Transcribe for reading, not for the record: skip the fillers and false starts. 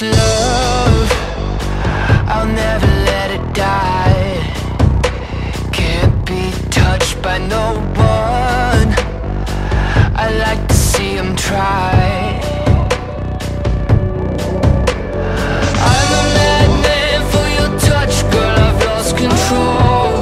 this love, I'll never let it die. Can't be touched by no one, I like to see them try. I'm a madman for your touch, girl, I've lost control.